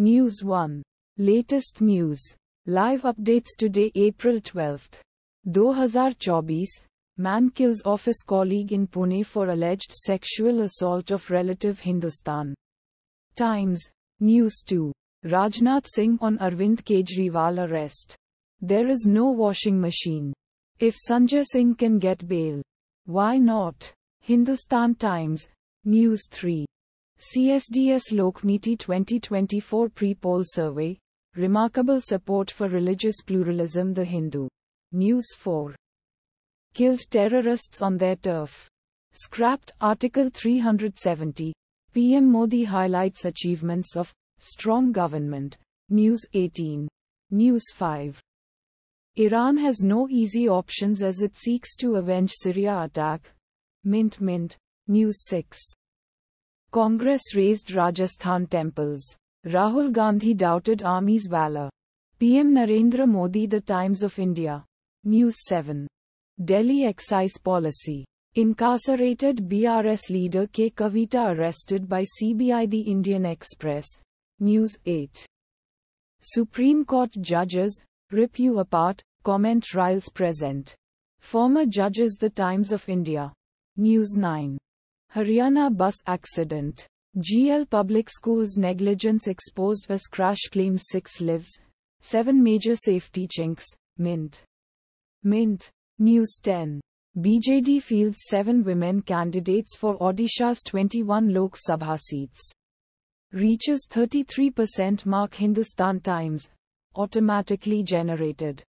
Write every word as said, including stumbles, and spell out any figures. News one. Latest news. Live updates today, April twelfth, twenty twenty-four. Man kills office colleague in Pune for alleged sexual assault of relative. Hindustan Times. News two. Rajnath Singh on Arvind Kejriwal arrest. There is no washing machine. If Sanjay Singh can get bail, why not? Hindustan Times. News three. C S D S-Lokniti twenty twenty-four pre-poll survey. Remarkable support for religious pluralism. The Hindu. News four. Killed terrorists on their turf. Scrapped Article three hundred seventy. P M Modi highlights achievements of strong government. News eighteen. News five. Iran has no easy options as it seeks to avenge Syria attack. Mint Mint. News six. Congress razed Rajasthan temples. Rahul Gandhi doubted army's valor. P M Narendra Modi. The Times of India. News seven. Delhi excise policy. Incarcerated B R S leader K Kavitha arrested by C B I. The Indian Express. News eight. Supreme Court judges rip you apart, comment trials present. Former judges. The Times of India. News nine. Haryana bus accident. G L Public School's negligence exposed as crash claims. Six lives, seven major safety chinks. Mint. Mint. News ten. B J D fields seven women candidates for Odisha's twenty-one Lok Sabha seats. Reaches thirty-three percent mark. Hindustan Times. Automatically generated.